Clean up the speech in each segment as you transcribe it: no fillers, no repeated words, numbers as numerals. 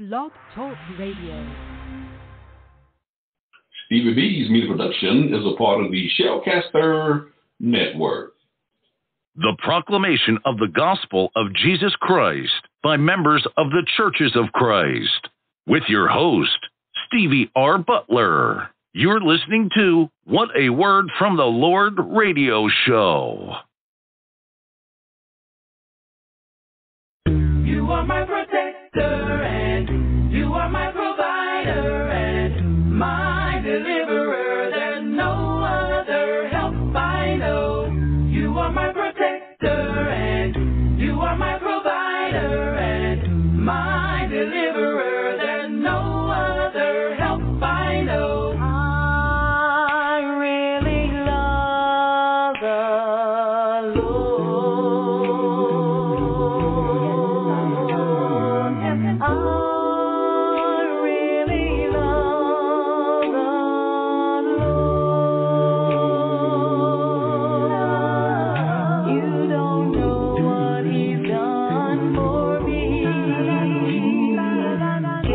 Blog Talk Radio. Stevie B's Media Production is a part of the Shellcaster Network. The proclamation of the gospel of Jesus Christ by members of the Churches of Christ. With your host, Stevie R. Butler. You're listening to What a Word from the Lord radio show. You are my protector, and you are my provider, and my deliverer. There's no other help I know. You are my protector, and you are my provider, and my deliverer. There's no other help I know. I really love the Lord. I really love the Lord. You don't know what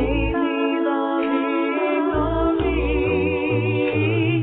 He's done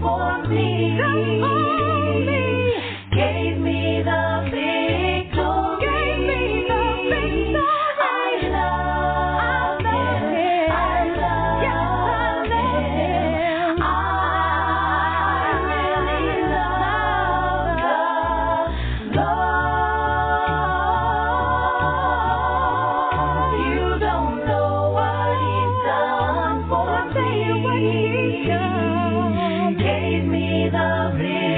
for me. Gave me loving me.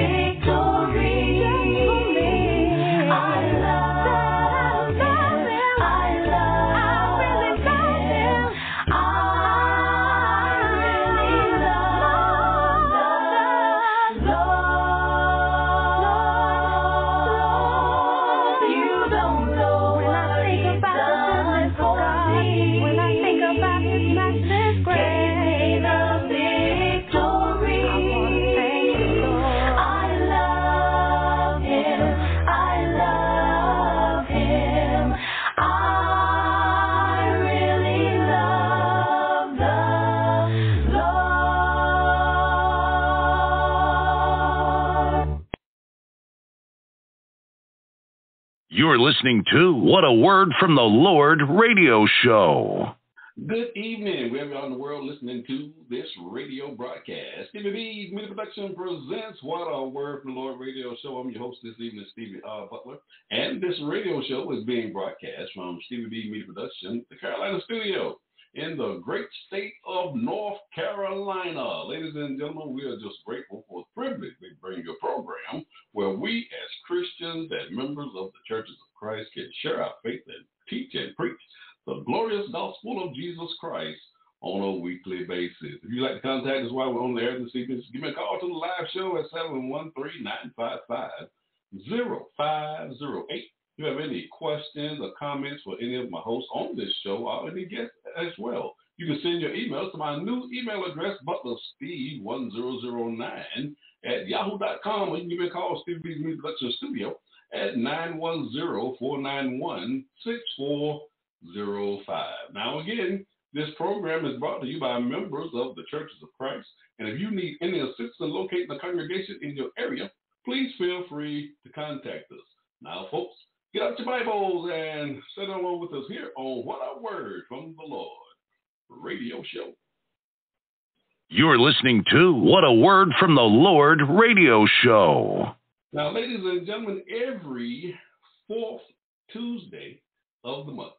I love Him. I love Him. I really love the Lord. I really love the Lord. I really love the Lord. He saved my soul from sin. Loved me again and again. I love Him. I love Him. I really love. I love the Lord. And I know how sweet He's been. My deliverer, there's no other help I know. He's such a loyal friend. And on the cross He bled and died. And now in Him I abide. I love Him, yes I love Him, and I really love the Lord. You don't know what He's done for me. Gave me the victory. I love Him. I love Him. I really love the Lord. You don't know what He's done for me. Gave me the victory. I love Him. I really love the Lord. You don't know what He's done for me. Gave me the victory. I love Him. I love Him. I really love the Lord. You're listening to What a Word from the Lord radio show. Good evening, wherever you are in the world listening to this radio broadcast. Stevie B. Media Production presents What a Word from the Lord radio show. I'm your host this evening, Stevie R. Butler. And this radio show is being broadcast from Stevie B. Media Production, the Carolina studio. in the great state of North Carolina. Ladies and gentlemen, we are just grateful for the privilege we bring you a program where we as Christians and members of the Churches of Christ can share our faith and teach and preach the glorious gospel of Jesus Christ on a weekly basis. If you'd like to contact us while we're on the air this evening, give me a call to the live show at 713-955-0508. If you have any questions or comments for any of my hosts on this show or any guests as well, you can send your emails to my new email address, butlersteve1009@yahoo.com, or you can give me a call at Stevie B. Media Production Studio at 910-491-6405. Now again, this program is brought to you by members of the Churches of Christ, and if you need any assistance locating a congregation in your area, please feel free to contact us. Now, folks, get out your Bibles and sit along with us here on What a Word from the Lord radio show. You're listening to What a Word from the Lord radio show. Now, ladies and gentlemen, every fourth Tuesday of the month,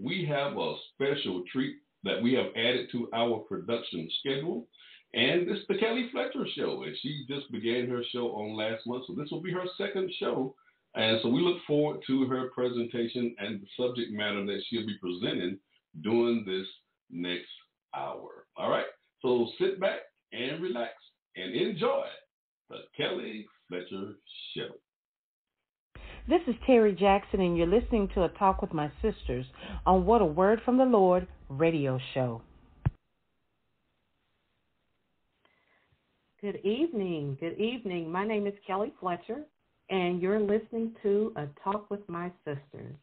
we have a special treat that we have added to our production schedule, and it's the Kelli Fetcher Show, and she just began her show on last month, so this will be her second show, and so we look forward to her presentation and the subject matter that she'll be presenting during this next hour. All right, so sit back and relax and enjoy the Kelli Fetcher Show. This is Terry Jackson, and you're listening to A Talk with My Sisters on What a Word from the Lord radio show. Good evening. Good evening. My name is Kelli Fetcher, and you're listening to A Talk with My Sisters.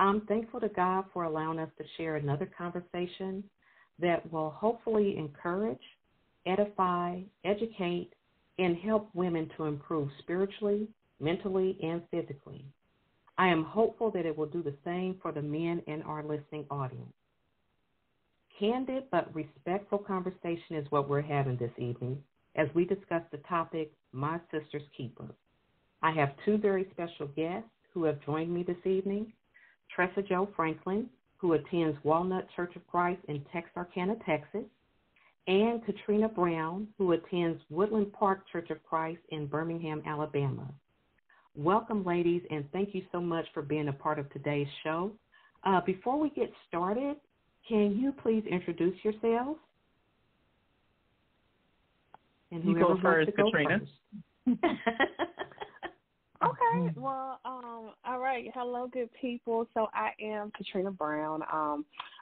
I'm thankful to God for allowing us to share another conversation that will hopefully encourage, edify, educate, and help women to improve spiritually, mentally, and physically. I am hopeful that it will do the same for the men in our listening audience. Candid but respectful conversation is what we're having this evening as we discuss the topic, My Sister's Keeper. I have two very special guests who have joined me this evening, Tressa Jo Franklin, who attends Walnut Church of Christ in Texarkana, Texas, and Katrina Brown, who attends Woodland Park Church of Christ in Birmingham, Alabama. Welcome, ladies, and thank you so much for being a part of today's show. Before we get started, can you please introduce yourselves? And you go first, Katrina. First. Okay. Well, all right. Hello, good people. So I am Katrina Brown.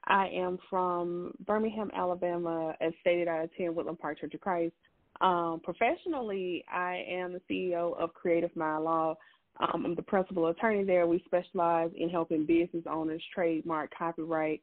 I am from Birmingham, Alabama. As stated, I attend Woodland Park Church of Christ. Professionally, I am the CEO of Creative Mind Law. I'm the principal attorney there. We specialize in helping business owners trademark, copyright,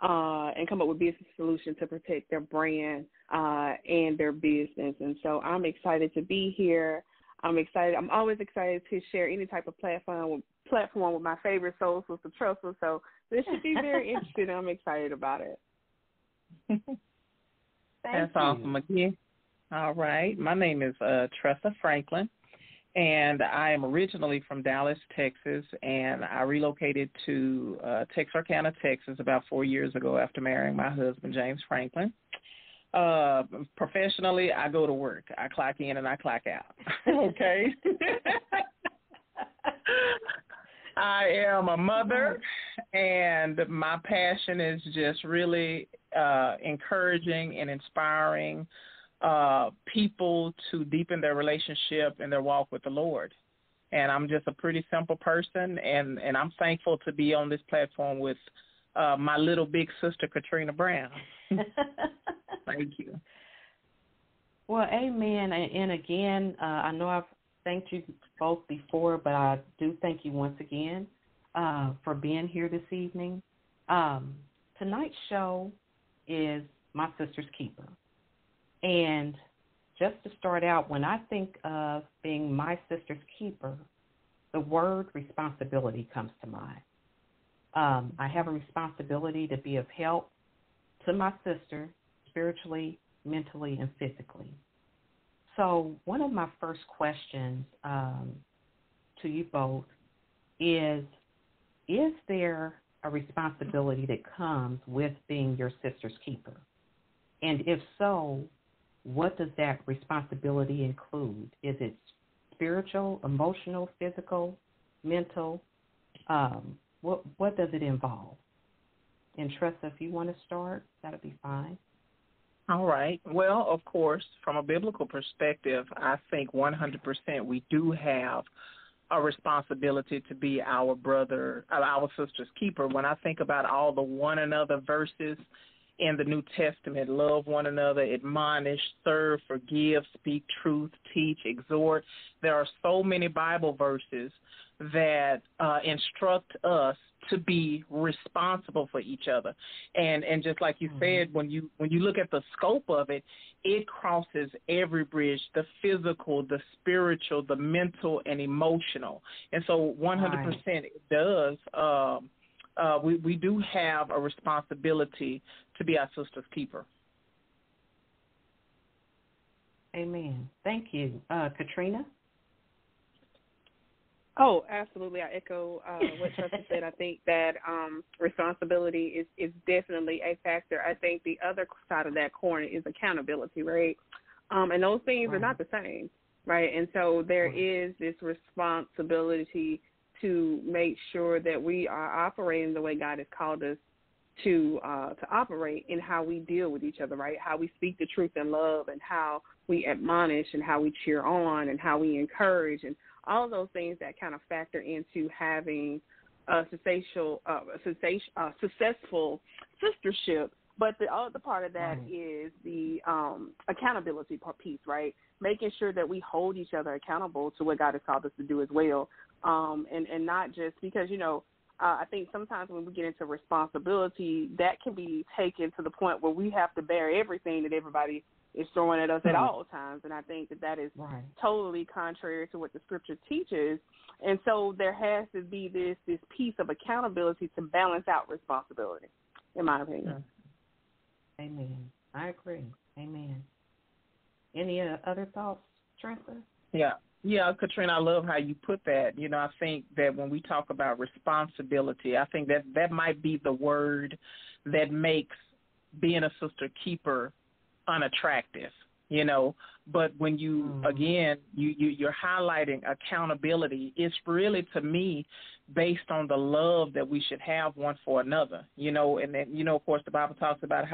and come up with business solutions to protect their brand and their business. And so I'm excited to be here. I'm excited. I'm always excited to share any type of platform with my favorite soul sister, Tressa. So this should be very interesting. I'm excited about it. That's awesome again. All right. My name is Tressa Franklin, and I am originally from Dallas, Texas, and I relocated to Texarkana, Texas about 4 years ago after marrying my husband, James Franklin. Professionally, I go to work. I clock in and I clock out. Okay. I am a mother, and my passion is just really encouraging and inspiring people to deepen their relationship and their walk with the Lord. And I'm just a pretty simple person, and I'm thankful to be on this platform with my little big sister, Katrina Brown. Thank you. Well, amen. And again, I know I've thanked you both before, but I do thank you once again for being here this evening. Tonight's show is My Sister's Keeper. And just to start out, when I think of being my sister's keeper, the word responsibility comes to mind. I have a responsibility to be of help to my sister spiritually, mentally, and physically. So one of my first questions to you both is there a responsibility that comes with being your sister's keeper? And if so, what does that responsibility include? Is it spiritual, emotional, physical, mental? What does it involve? And Tressa, if you want to start, that'll be fine. All right. Well, of course, from a biblical perspective, I think 100% we do have a responsibility to be our brother, our sister's keeper. When I think about all the one another verses in the New Testament, love one another, admonish, serve, forgive, speak truth, teach, exhort. There are so many Bible verses that instruct us to be responsible for each other. And just like you said, when you look at the scope of it, it crosses every bridge, the physical, the spiritual, the mental, and emotional. And so 100% it does. We do have a responsibility to be our sister's keeper. Amen. Thank you. Katrina? Oh, absolutely. I echo what Tressa said. I think that responsibility is definitely a factor. I think the other side of that coin is accountability, right? And those things are not the same, right? And so there is this responsibility to make sure that we are operating the way God has called us to operate in how we deal with each other, right? How we speak the truth in love and how we admonish and how we cheer on and how we encourage and all of those things that kind of factor into having a successful sistership. But the other part of that is the accountability piece, right? Making sure that we hold each other accountable to what God has called us to do as well. And not just because, you know, I think sometimes when we get into responsibility, that can be taken to the point where we have to bear everything that everybody is throwing at us at all times. And I think that is totally contrary to what the scripture teaches. And so there has to be this piece of accountability to balance out responsibility, in my opinion. Amen. I agree. Amen. Any other thoughts, Tressa? Yeah, Katrina, I love how you put that. You know, I think that when we talk about responsibility, I think that might be the word that makes being a sister keeper unattractive, you know. But when you, again, you're highlighting accountability, it's really, to me, based on the love that we should have one for another, you know. And then, you know, of course, the Bible talks about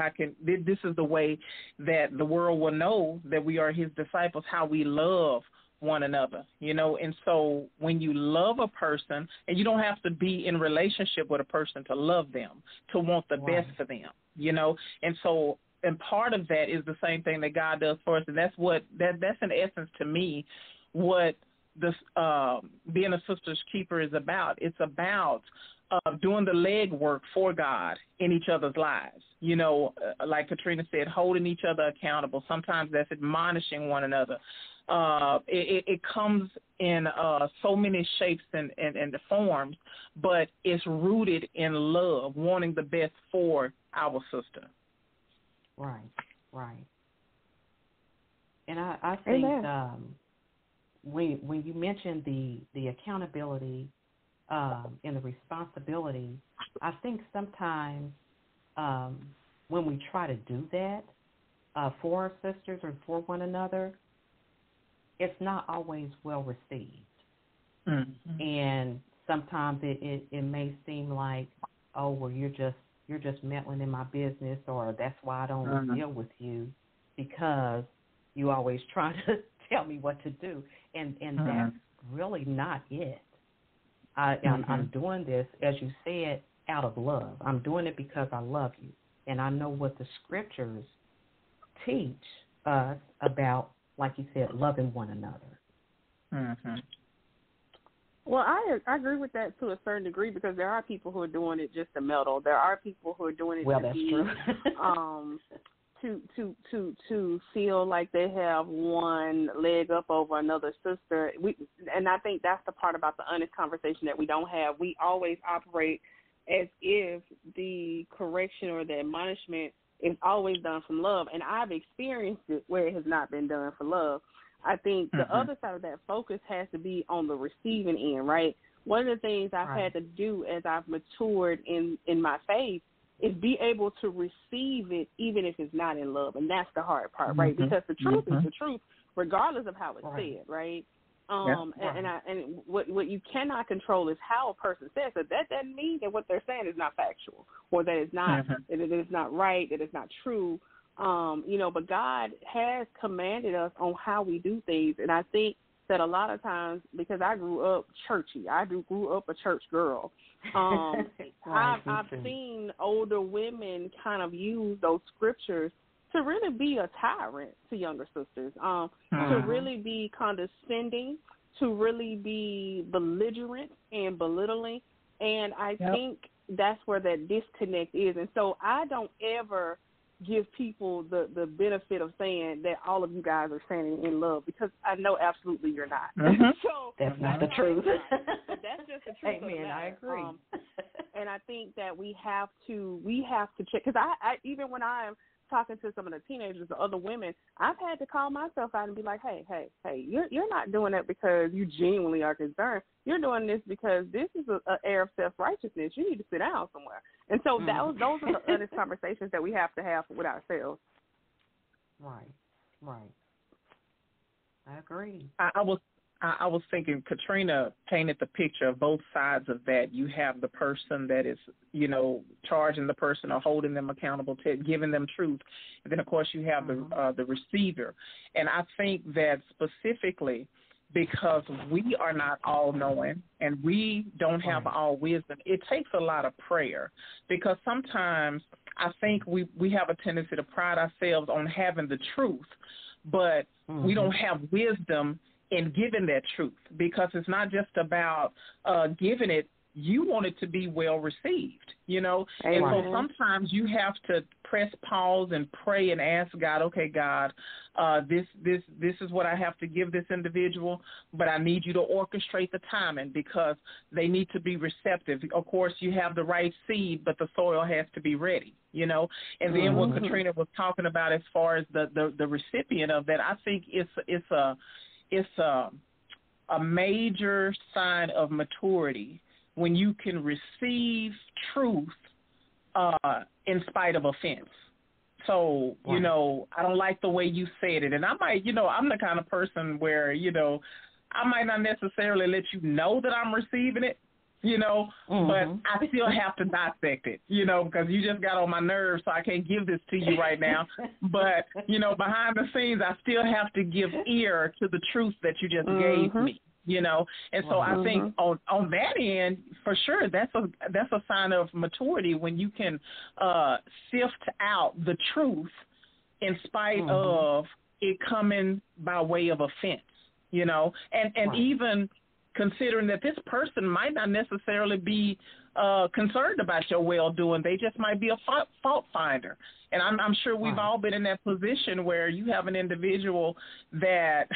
this is the way that the world will know that we are his disciples, how we love one another, you know. And so when you love a person, and you don't have to be in relationship with a person to love them, to want the best for them, you know. And so, and part of that is the same thing that God does for us, and that's what that's in essence to me what this being a sister's keeper is about. It's about doing the legwork for God in each other's lives. You know, like Katrina said, holding each other accountable. Sometimes that's admonishing one another. It comes in so many shapes and forms, but it's rooted in love, wanting the best for our sister. Right. And I think when you mentioned the accountability and the responsibility, I think sometimes when we try to do that for our sisters or for one another, it's not always well received. Mm-hmm. And sometimes it may seem like, oh, well, you're just meddling in my business, or that's why I don't deal with you, because you always trying to tell me what to do. And that's really not it. I'm doing this, as you said, out of love. I'm doing it because I love you. And I know what the scriptures teach us about, like you said, loving one another. Mm-hmm. Well, I agree with that to a certain degree, because there are people who are doing it just to meddle. There are people who are doing it to feel like they have one leg up over another sister. And I think that's the part about the honest conversation that we don't have. We always operate as if the correction or the admonishment is always done from love, and I've experienced it where it has not been done for love. I think the other side of that focus has to be on the receiving end, right? One of the things I've had to do as I've matured in my faith is be able to receive it even if it's not in love. And that's the hard part, right? Because the truth is the truth, regardless of how it's said, right? And what you cannot control is how a person says it. That doesn't mean that what they're saying is not factual, or that it's not that it is not right, that it's not true. But God has commanded us on how we do things, and I think that a lot of times, because I grew up churchy, I grew up a church girl. I've seen older women kind of use those scriptures to really be a tyrant to younger sisters, to really be condescending, to really be belligerent and belittling. And I think that's where that disconnect is. And so I don't ever give people the benefit of saying that all of you guys are saying in love, because I know absolutely you're not. So that's not the truth. That's just the truth. Amen. I agree. And I think that we have to check, because I even when I'm talking to some of the teenagers, the other women, I've had to call myself out and be like, hey, you're not doing that because you genuinely are concerned. You're doing this because this is an air of self-righteousness. You need to sit down somewhere. And so those are the honest conversations that we have to have with ourselves. Right. I agree. I was thinking Katrina painted the picture of both sides of that. You have the person that is, charging the person or holding them accountable to it, giving them truth. And then, of course, you have the receiver. And I think that specifically because we are not all-knowing and we don't have all wisdom, it takes a lot of prayer, because sometimes I think we have a tendency to pride ourselves on having the truth, but we don't have wisdom in giving that truth, because it's not just about giving it. You want it to be well received, Amen. And so sometimes you have to press pause and pray and ask God, okay, God, this is what I have to give this individual, but I need you to orchestrate the timing, because they need to be receptive. Of course, you have the right seed, but the soil has to be ready, And then what Katrina was talking about as far as the recipient of that, I think it's a major sign of maturity when you can receive truth in spite of offense. So, I don't like the way you said it. And I might, I'm the kind of person where, I might not necessarily let you know that I'm receiving it, but I still have to dissect it, because you just got on my nerves, so I can't give this to you right now. But, behind the scenes, I still have to give ear to the truth that you just gave me, And so I think on that end, for sure, that's a sign of maturity when you can sift out the truth in spite of it coming by way of offense, and even considering that this person might not necessarily be concerned about your well-doing. They just might be a fault finder. And I'm sure we've all been in that position where you have an individual that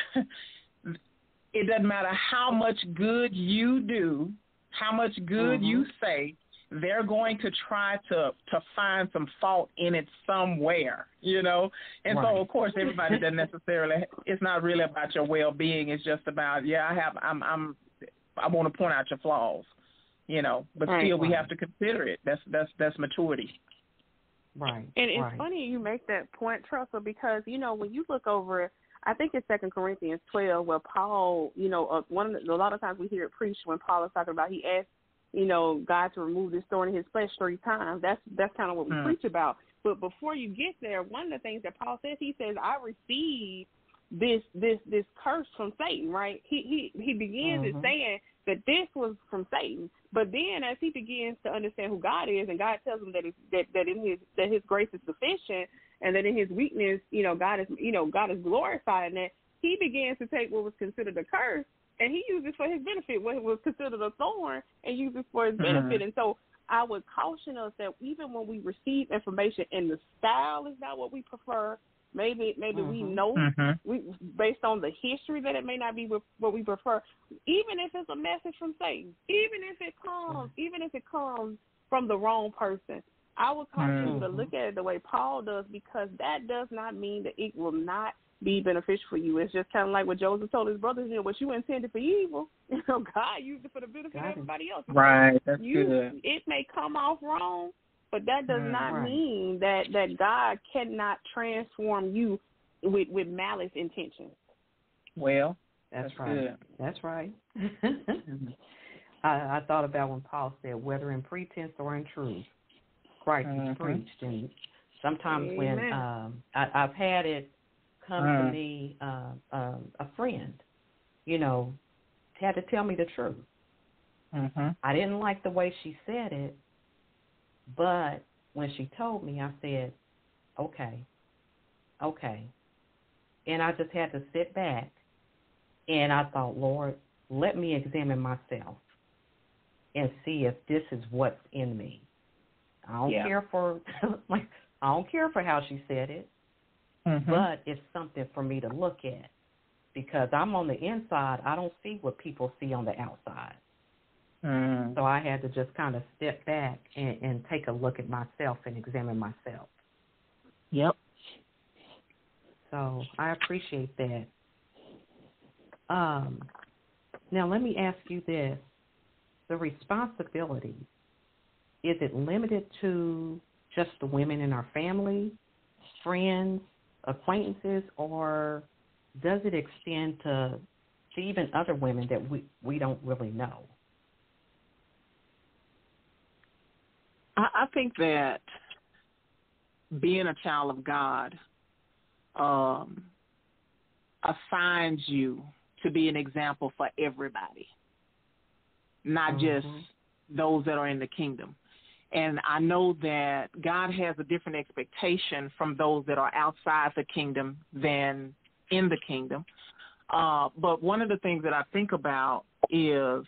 it doesn't matter how much good you do, how much good you say, they're going to try to find some fault in it somewhere, And so, of course, everybody doesn't necessarily – it's not really about your well-being. It's just about, I want to point out your flaws, But still, we have to consider it. That's maturity. Right. And it's funny you make that point, Tressa, because, when you look over – I think it's 2 Corinthians 12 where Paul, a lot of times we hear it preached when Paul is talking about he asked, God to remove this thorn in his flesh 3 times. That's kind of what we preach about. But before you get there, one of the things that Paul says, he says, I received this curse from Satan, right? He begins it saying that this was from Satan. But then as he begins to understand who God is, and God tells him that his grace is sufficient, and that in his weakness, God is glorified in that, he begins to take what was considered a curse and he used it for his benefit, what was considered a thorn, and used it for his benefit. And so I would caution us that even when we receive information and the style is not what we prefer, maybe we know based on the history that it may not be what we prefer, even if it's a message from Satan, even if it comes from the wrong person, I would caution you to look at it the way Paul does, because that does not mean that it will not be beneficial for you. It's just kind of like what Joseph told his brothers, you know, what you intended for evil, you know, God used it for the benefit of everybody else. Right. That's good. It may come off wrong, but that does not mean that God cannot transform you with malice intentions. Well, that's right. Good. That's right. I thought about when Paul said, whether in pretense or in truth, Christ is preached. And sometimes when I've had it come to me, a friend, you know, had to tell me the truth. I didn't like the way she said it, but when she told me, I said, okay. And I just had to sit back, and I thought, Lord, let me examine myself and see if this is what's in me. I don't care for I don't care for how she said it, but it's something for me to look at, because I'm on the inside. I don't see what people see on the outside. So I had to just kind of step back and take a look at myself and examine myself. Yep. So I appreciate that. Now let me ask you this. The responsibility, is it limited to just the women in our family, friends, acquaintances, or does it extend to even other women that we don't really know? I think that being a child of God assigns you to be an example for everybody, not just those that are in the kingdom. And I know that God has a different expectation from those that are outside the kingdom than in the kingdom. But one of the things that I think about is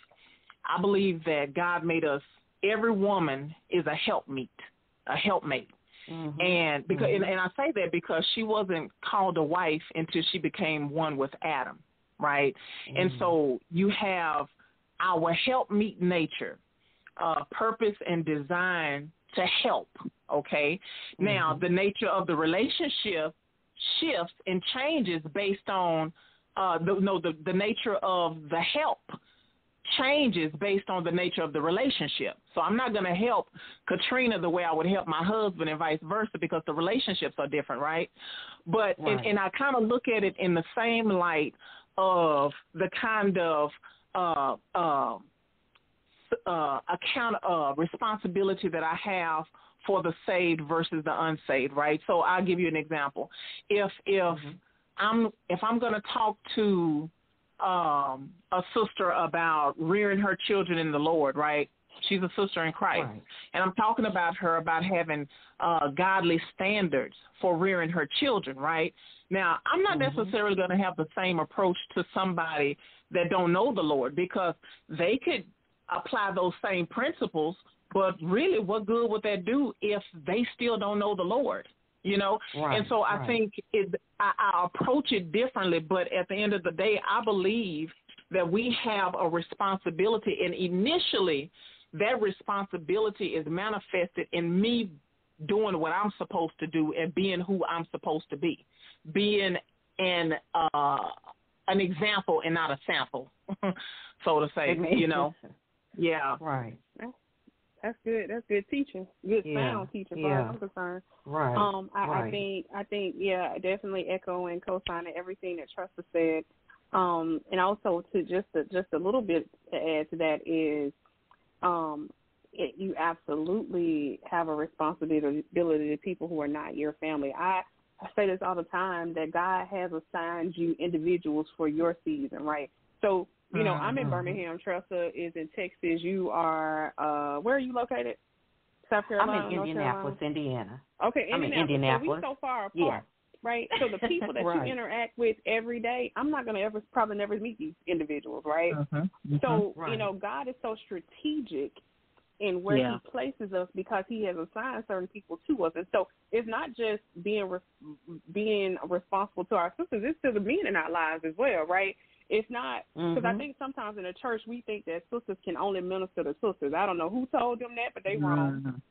I believe that God made us, every woman is a helpmate. And because and I say that because she wasn't called a wife until she became one with Adam, right? And so you have our helpmeet nature, purpose and design to help, okay? Now, the nature of the relationship shifts and changes based on the nature of the help changes based on the nature of the relationship. So I'm not going to help Katrina the way I would help my husband and vice versa because the relationships are different, right? But and I kind of look at it in the same light of the kind of responsibility that I have for the saved versus the unsaved, right? So I'll give you an example. If I'm going to talk to a sister about rearing her children in the Lord, right? She's a sister in Christ. Right. And I'm talking about her about having godly standards for rearing her children, right? Now, I'm not necessarily going to have the same approach to somebody that don't know the Lord, because they could apply those same principles, but really what good would that do if they still don't know the Lord, you know? Right, and so I think I approach it differently, but at the end of the day, I believe that we have a responsibility, and initially that responsibility is manifested in me doing what I'm supposed to do and being who I'm supposed to be, being an example and not a sample, so to say, you know. Yeah. Right. That's good. That's good teaching. Good sound teaching, as far as I'm concerned. Right. I think, definitely echo and co-signing everything that Tressa said. And also to just a little bit to add to that is, you absolutely have a responsibility to people who are not your family. I say this all the time, that God has assigned you individuals for your season, right? So, you know, I'm in Birmingham. Tressa is in Texas. You are, where are you located? South Carolina? I'm in Indianapolis, Indiana. Okay, I'm in Indianapolis. So we're so far apart, right? So the people that you interact with every day, I'm not going to probably never meet these individuals, right? So, you know, God is so strategic in where he places us, because he has assigned certain people to us. And so it's not just being responsible to our sisters, it's to the men in our lives as well, right? It's not, because I think sometimes in the church we think that sisters can only minister to sisters. I don't know who told them that, but they wrong.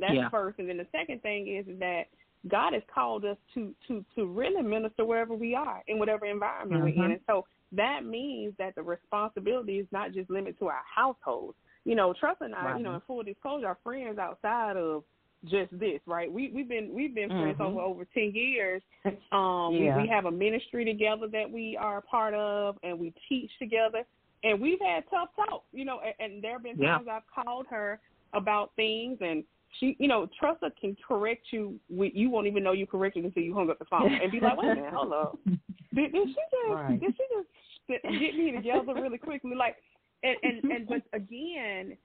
That's first. And then the second thing is that God has called us to really minister wherever we are, in whatever environment we're in. And so that means that the responsibility is not just limited to our households. You know, Tressa and I, you know, in full disclosure, our friends outside of just this, right? We've been friends over 10 years. We have a ministry together that we are a part of, and we teach together, and we've had tough talk, you know, and there have been times I've called her about things, and she, you know, Tressa can correct you. You won't even know you corrected until you hung up the phone and be like, wait a minute, hold up. Did she just get me together really quickly? Like, and but again,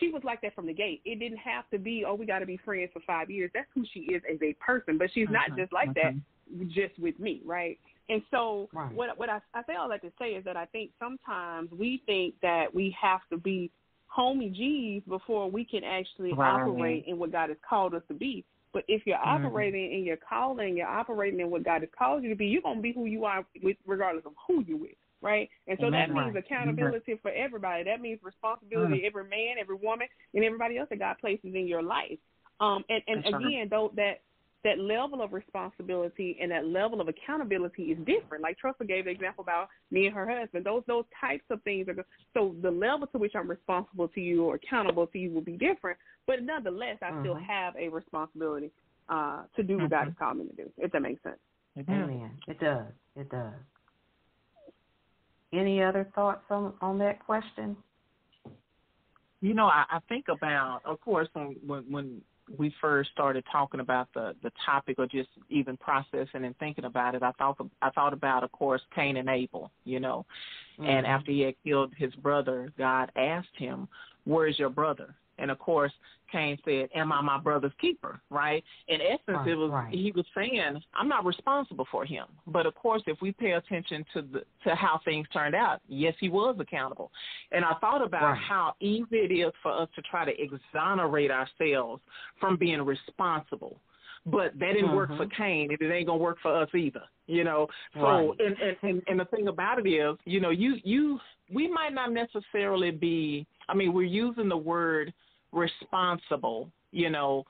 she was like that from the gate. It didn't have to be, oh, we got to be friends for 5 years. That's who she is as a person, but she's not just like that just with me, right? And so what I say all that to say is that I think sometimes we think that we have to be homie G's before we can actually operate in what God has called us to be. But if you're operating in your calling, you're operating in what God has called you to be, you're going to be who you are with, regardless of who you're with, right? And so that means accountability for everybody. That means responsibility to every man, every woman, and everybody else that God places in your life. And again, though, that level of responsibility and that level of accountability is different. Like Tressa gave the example about me and her husband. Those types of things are so the level to which I'm responsible to you or accountable to you will be different. But nonetheless, I still have a responsibility to do what God has called me to do. If that makes sense. Amen. It does. It does. Any other thoughts on that question? You know, I think about, of course, when we first started talking about the topic, or just even processing and thinking about it, I thought about, of course, Cain and Abel, you know. And after he had killed his brother, God asked him, where is your brother? And, of course, Cain said, am I my brother's keeper, right? In essence, he was saying, I'm not responsible for him. But, of course, if we pay attention to how things turned out, yes, he was accountable. And I thought about how easy it is for us to try to exonerate ourselves from being responsible. But that didn't work for Cain, and it ain't going to work for us either, you know. So, and the thing about it is, you know, we might not necessarily be, I mean, we're using the word responsible, you know,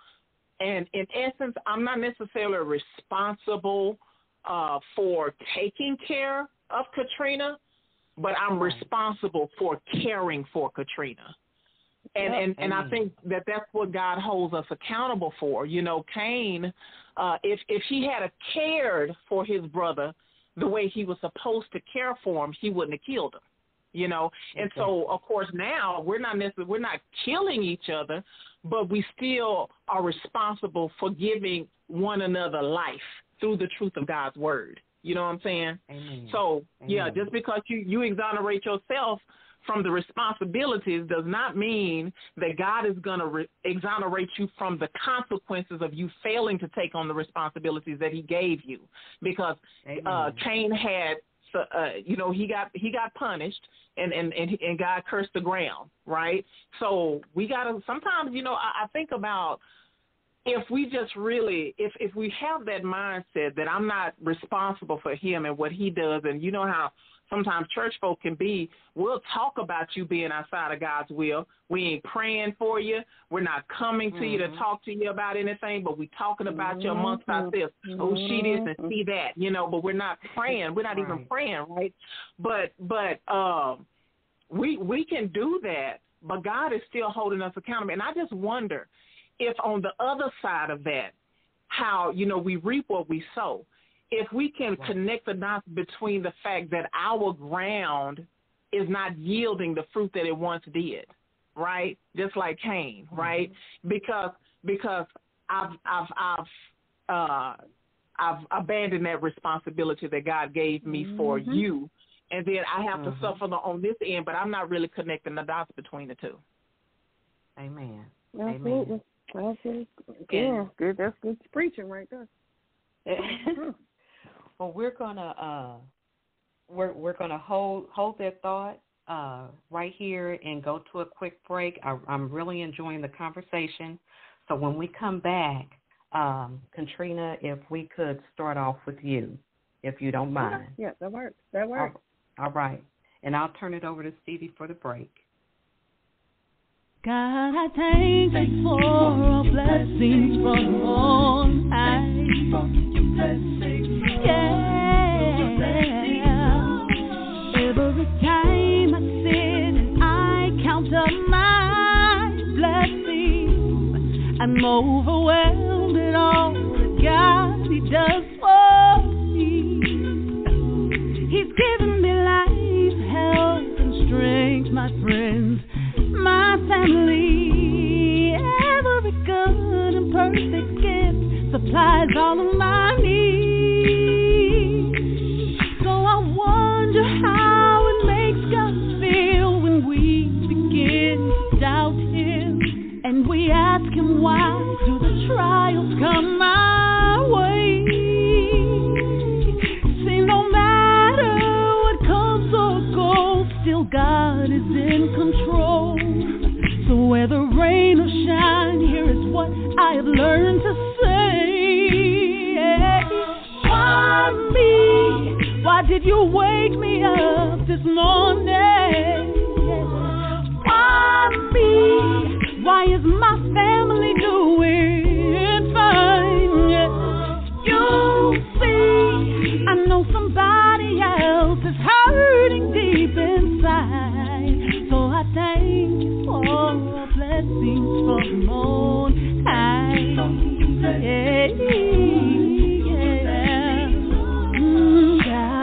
and in essence, I'm not necessarily responsible for taking care of Katrina, but I'm responsible for caring for Katrina. And I think that's what God holds us accountable for. You know, Cain, if he had cared for his brother the way he was supposed to care for him, he wouldn't have killed him. You know, and so of course now we're not killing each other, but we still are responsible for giving one another life through the truth of God's word. You know what I'm saying? Amen. So yeah, just because you exonerate yourself from the responsibilities does not mean that God is going to exonerate you from the consequences of you failing to take on the responsibilities that he gave you, because Cain had, you know, he got punished and God cursed the ground, right? So we got to sometimes, you know, I think about if we just really, if we have that mindset that I'm not responsible for him and what he does, and you know how sometimes church folk can be, we'll talk about you being outside of God's will. We ain't praying for you. We're not coming to you to talk to you about anything, but we talking about you amongst ourselves. Oh, she this and she that, you know, but we're not praying. We're not even praying, right? But we can do that, but God is still holding us accountable. And I just wonder if on the other side of that, how, you know, we reap what we sow. If we can connect the dots between the fact that our ground is not yielding the fruit that it once did, right? Just like Cain, right? Because I've abandoned that responsibility that God gave me for you, and then I have to suffer on this end, but I'm not really connecting the dots between the two. Amen. Amen. That's it. Yeah, good. That's good preaching right there. Well, we're gonna hold that thought right here and go to a quick break. I'm really enjoying the conversation. So when we come back, Katrina, if we could start off with you, if you don't mind. Yeah, that works. All right. And I'll turn it over to Stevie for the break. God, I thank you for a blessing from on high. Yeah. Every time I sit and I count up my blessings, I'm overwhelmed at all that God, He does for me. He's given me life, health, and strength, my friends. My family, every good and perfect gift supplies all of my needs. So I wonder how it makes God feel when we begin to doubt Him and we ask Him, why do the trials come our way? See, no matter what comes or goes, still God is in control. So whether rain or shine, here is what I have learned to say. Why me? Why did you wake me up this morning? Why me? Why is my family doing fine? You see, I know somebody else is hurting deep inside. So I thank you. Oh, blessings from on high. God,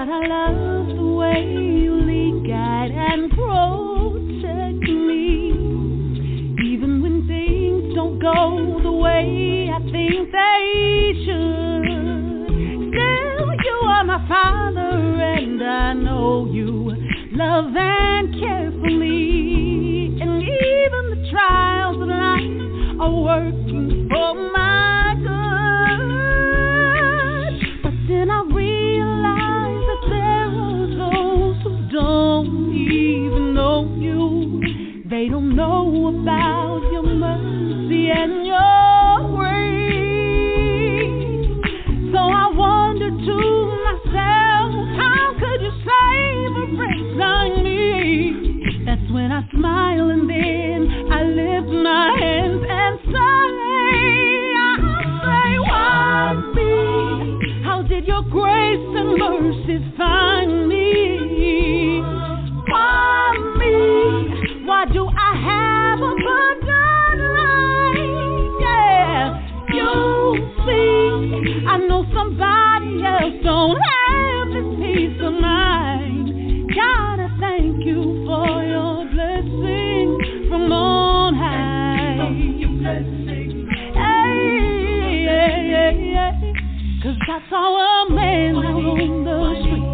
I love the way you lead, guide, and protect me. Even when things don't go the way I think they should, still you are my Father, and I know you love and care for me. Trials of life are working for my good. But then I realize that there are those who don't even know you. They don't know about your mercy and your grace. So I wonder to myself, how could you save a prince on me? That's when I smile and then I lift my hands and say, why me? How did your grace and mercy find me? Why me? Why do I have a burden life? Yeah, you see, I know somebody else don't have this peace of mind. God, I thank you for your blessing from all. Cause I saw a man out on the street.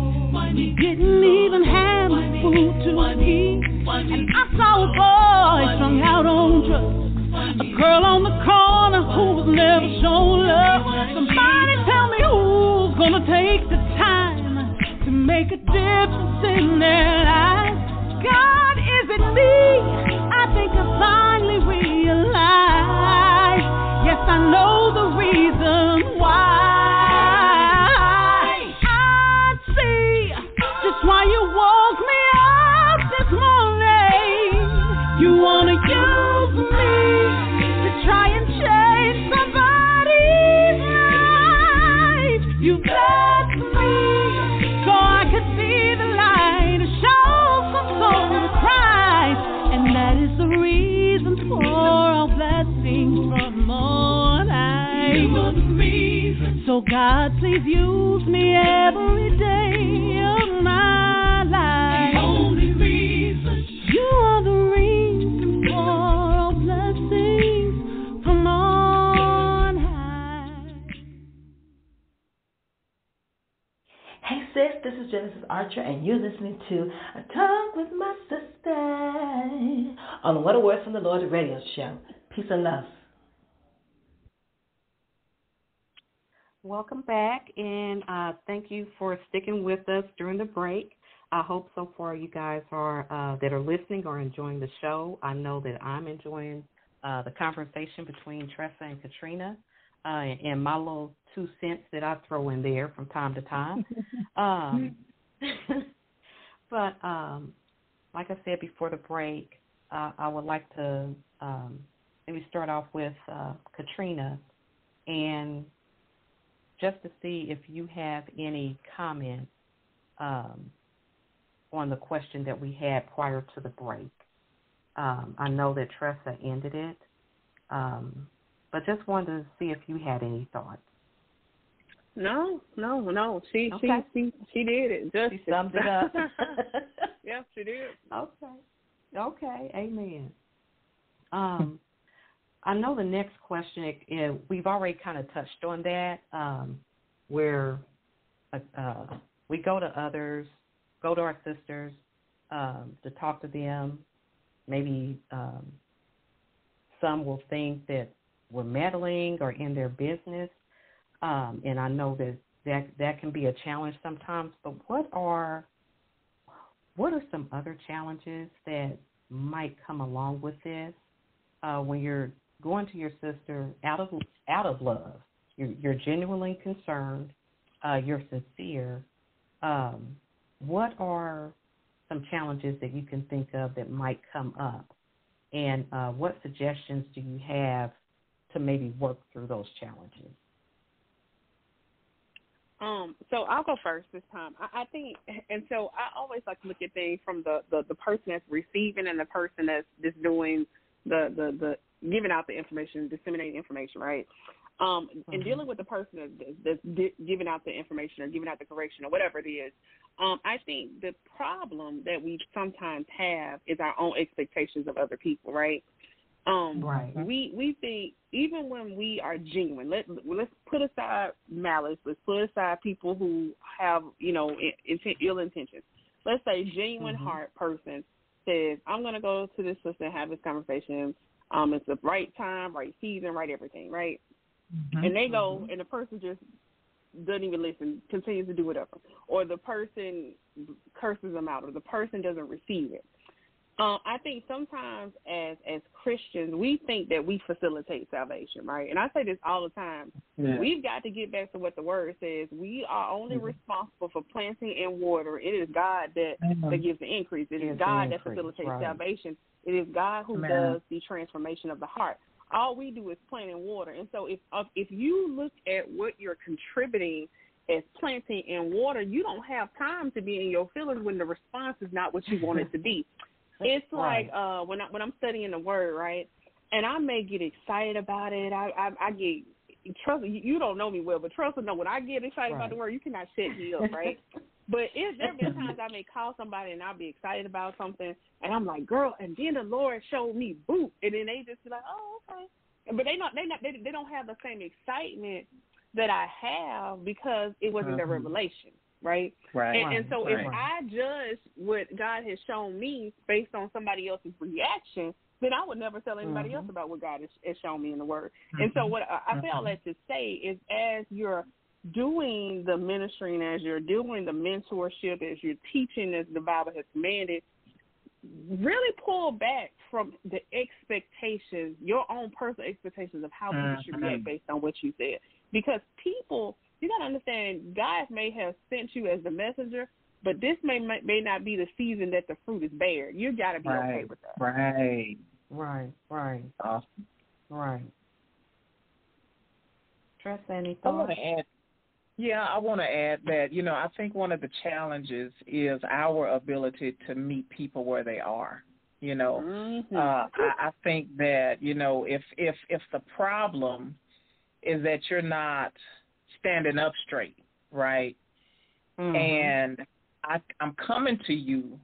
He didn't even have food to eat. And I saw a boy strung out on drugs. A girl on the corner who was never shown love. Somebody tell me who's gonna take the time to make a difference in their lives. God, is it me? I think I finally realized, yes, I know the reason why. I see just why you woke me up this morning. You wanna use me to try and change somebody's life. You blessed me so I could see the light and show some soul to Christ, and that is the reason for all blessings from on high. So God, please use me every day of my life. The only reason. You are the reason for all blessings from on high. Hey sis, this is Genesis Archer, and you're listening to A Talk with My Sister on What a Word from the Lord radio show. Peace and love. Welcome back, and thank you for sticking with us during the break. I hope so far you guys that are listening are enjoying the show. I know that I'm enjoying the conversation between Tressa and Katrina and my little 2 cents that I throw in there from time to time. But like I said before the break, I would like to maybe start off with Katrina, and just to see if you have any comments on the question that we had prior to the break. I know that Tressa ended it, but just wanted to see if you had any thoughts. No. She did it. Just she summed it up. Yeah, she did. Okay. Amen. I know the next question. We've already kind of touched on that, where we go to others, go to our sisters to talk to them. Maybe some will think that we're meddling or in their business. And I know that can be a challenge sometimes, but what are some other challenges that might come along with this when you're going to your sister out of love? You're genuinely concerned. You're sincere. What are some challenges that you can think of that might come up, and what suggestions do you have to maybe work through those challenges? So I'll go first this time. I think, and so I always like to look at things from the person that's receiving and the person that's doing the giving out the information, disseminating information, right? And dealing with the person that's giving out the information or giving out the correction or whatever it is, I think the problem that we sometimes have is our own expectations of other people, right? Right. We think even when we are genuine, let's put aside malice. Let's put aside people who have, ill intentions. Let's say genuine heart person says, I'm going to go to this sister and have this conversation. It's the right time, right season, right everything, right? Mm-hmm. And they go, and the person just doesn't even listen, continues to do whatever. Or the person curses them out, or the person doesn't receive it. I think sometimes as Christians, we think that we facilitate salvation, right? And I say this all the time. Yeah. We've got to get back to what the Word says. We are only responsible for planting and water. It is God that gives the increase. It is God that facilitates salvation. It is God who does the transformation of the heart. All we do is plant and water. And so if you look at what you're contributing as planting and water, you don't have time to be in your feelings when the response is not what you want it to be. It's like when I'm studying the Word, right, and I may get excited about it. I get – trust you don't know me well, but trust me, no, when I get excited about the Word, you cannot shut me up, right? But there have been times I may call somebody and I'll be excited about something, and I'm like, girl, and then the Lord showed me, boop, and then they just be like, oh, okay. But they don't have the same excitement that I have because it wasn't their revelation. Right, and so if I judge what God has shown me based on somebody else's reaction, then I would never tell anybody else about what God has shown me in the Word. And so what I feel like to say is, as you're doing the ministering, as you're doing the mentorship, as you're teaching as the Bible has commanded, really pull back from the expectations, your own personal expectations of how people should react based on what you said. Because people... you got to understand, God may have sent you as the messenger, but this may not be the season that the fruit is bare. You got to be okay with that. Right. Awesome. Right. Trust any thoughts? I want to add that, I think one of the challenges is our ability to meet people where they are. I think that, if the problem is that you're not standing up straight, right? And I'm coming to you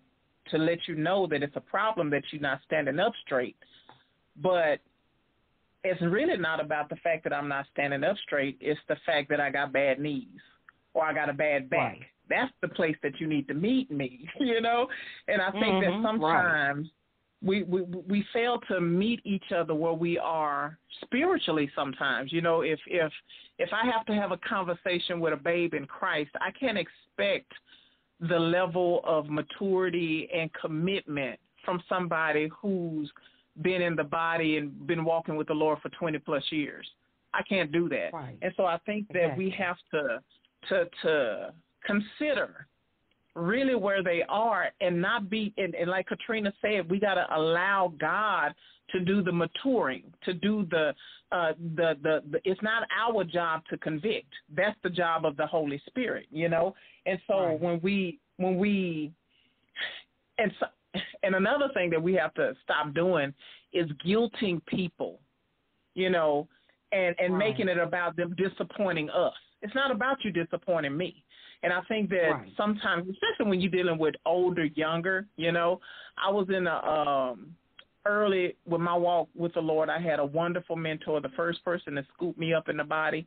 to let you know that it's a problem that you're not standing up straight, but it's really not about the fact that I'm not standing up straight. It's the fact that I got bad knees or I got a bad back. Right. That's the place that you need to meet me, And I think that sometimes we fail to meet each other where we are spiritually sometimes. If I have to have a conversation with a babe in Christ, I can't expect the level of maturity and commitment from somebody who's been in the body and been walking with the Lord for 20-plus years. I can't do that. Right. And so I think that we have to consider really where they are and not be, and like Katrina said, we got to allow God to do the maturing, to do the it's not our job to convict. That's the job of the Holy Spirit, you know? And so right. And another thing that we have to stop doing is guilting people, you know, and right. making it about them disappointing us. It's not about you disappointing me. And I think that right. sometimes, especially when you're dealing with older, younger, you know, I was in a early with my walk with the Lord. I had a wonderful mentor, the first person that scooped me up in the body.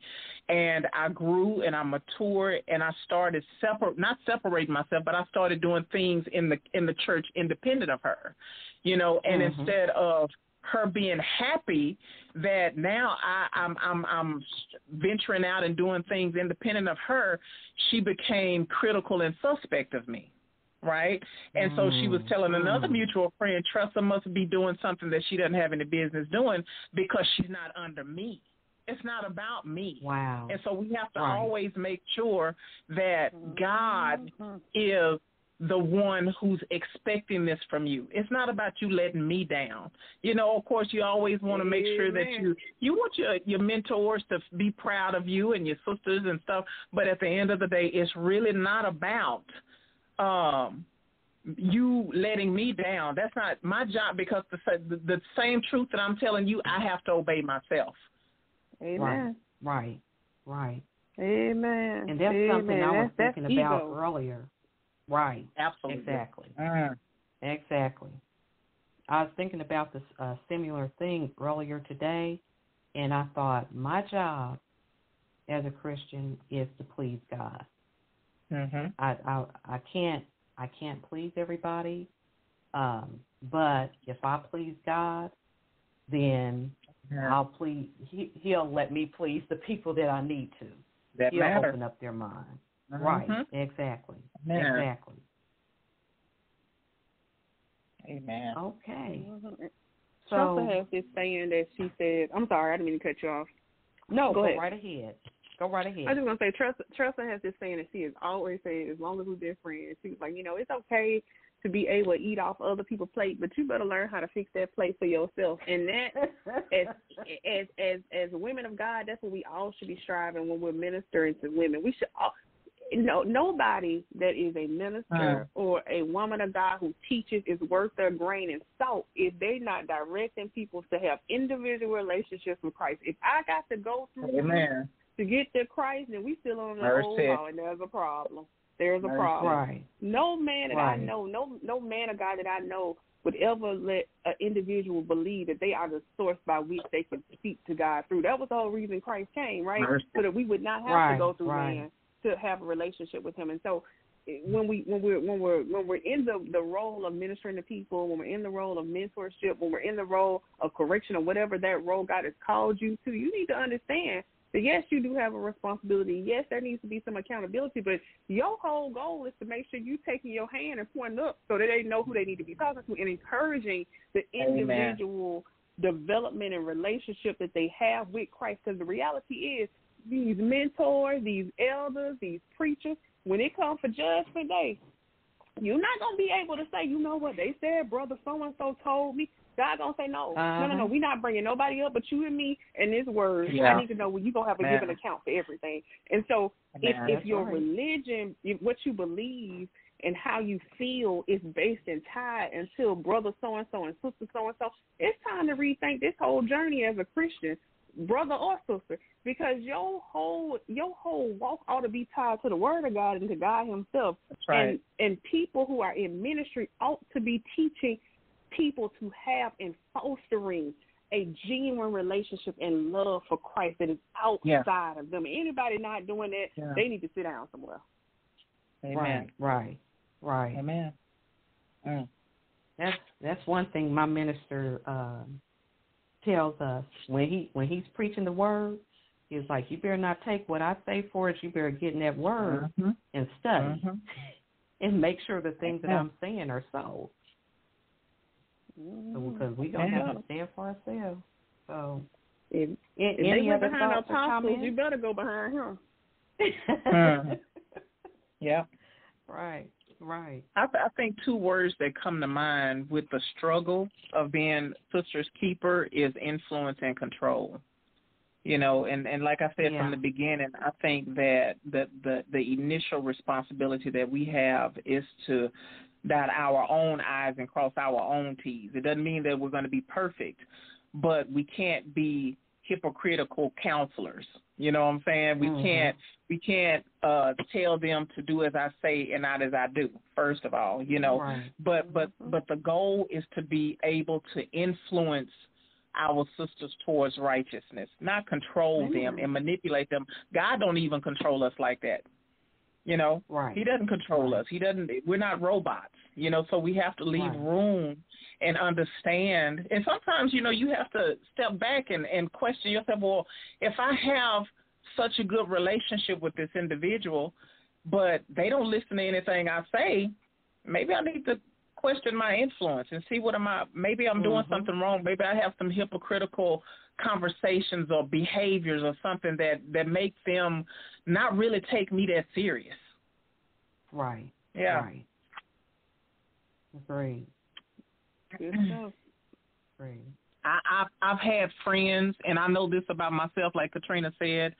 And I grew and I matured and I started not separating myself, but I started doing things in the church independent of her, you know, and mm-hmm. instead of her being happy that now I'm venturing out and doing things independent of her, she became critical and suspect of me, right? And so she was telling another mutual friend, Tressa must be doing something that she doesn't have any business doing because she's not under me. It's not about me. Wow. And so we have to right. always make sure that God is the one who's expecting this from you. It's not about you letting me down. You know, of course, you always want to make sure that you want your mentors to be proud of you and your sisters and stuff, but at the end of the day, it's really not about you letting me down. That's not my job, because the same truth that I'm telling you, I have to obey myself. Amen. Right. Right. Amen. And that's Amen. Something I was thinking about ego. Earlier. Right. Absolutely. Exactly. Exactly. I was thinking about this similar thing earlier today, and I thought my job as a Christian is to please God. Mm-hmm. I can't please everybody, but if I please God, then I'll please. He'll let me please the people that I need to. That He'll matter. Open up their mind. Mm-hmm. Right, exactly. Amen. Exactly. Amen. Okay. So Tressa has this saying that she said, I'm sorry, I didn't mean to cut you off. No, go ahead. Right ahead. Go right ahead. I was just going to say, Tressa has this saying that she has always said, as long as we've been friends, she was like, you know, it's okay to be able to eat off other people's plate, but you better learn how to fix that plate for yourself. And that, as women of God, that's what we all should be striving when we're ministering to women. We should all, you know, nobody that is a minister or a woman of God who teaches is worth their grain and salt if they're not directing people to have individual relationships with Christ. If I got to go through Amen. To get to Christ, then we still on the old law, and there's a problem. There's a problem. Right. No man that right. I know, no man or God that I know would ever let an individual believe that they are the source by which they can speak to God through. That was the whole reason Christ came, right? So that we would not have right. to go through right. man to have a relationship with Him. And so when we're in the role of ministering to people, when we're in the role of mentorship, when we're in the role of correction or whatever that role God has called you to, you need to understand. But yes, you do have a responsibility. Yes, there needs to be some accountability, but your whole goal is to make sure you're taking your hand and pointing up so that they know who they need to be talking to and encouraging the individual Amen. Development and relationship that they have with Christ. Because the reality is these mentors, these elders, these preachers, when it comes for judgment day, you're not going to be able to say, you know what, they said, brother, so-and-so told me. God gonna say no, no. We're not bringing nobody up but you and me and His word. Yeah. I need to know when you gonna have a given account for everything. And so, if your religion, what you believe and how you feel is based and tied until brother so and so and sister so and so, it's time to rethink this whole journey as a Christian, brother or sister, because your whole walk ought to be tied to the word of God and to God Himself. That's right. And people who are in ministry ought to be teaching people to have and fostering a genuine relationship and love for Christ that is outside of them. Anybody not doing that, they need to sit down somewhere. Amen. Right. Amen. Mm. That's one thing my minister tells us when he's preaching the word. He's like, you better not take what I say for it. You better get in that word and study and make sure the things that I'm saying are so. So, because we don't have to stand for ourselves. So, if they went behind our apostles, you better go behind him. Yeah. Right. Right. I think two words that come to mind with the struggle of being sister's keeper is influence and control. You know, and like I said from the beginning, I think that the initial responsibility that we have is to dot our own I's and cross our own T's. It doesn't mean that we're going to be perfect, but we can't be hypocritical counselors. You know what I'm saying? We can't tell them to do as I say and not as I do, first of all, you know. Right. But the goal is to be able to influence our sisters towards righteousness, not control them and manipulate them. God don't even control us like that. You know, He doesn't control us. He doesn't. We're not robots, you know, so we have to leave room and understand. And sometimes, you know, you have to step back and question yourself, well, if I have such a good relationship with this individual, but they don't listen to anything I say, maybe I need to question my influence and see maybe I'm doing something wrong. Maybe I have some hypocritical conversations or behaviors or something that make them not really take me that serious. Right. Yeah. Right. Great. Good stuff. Great. I've had friends, and I know this about myself, like Katrina said,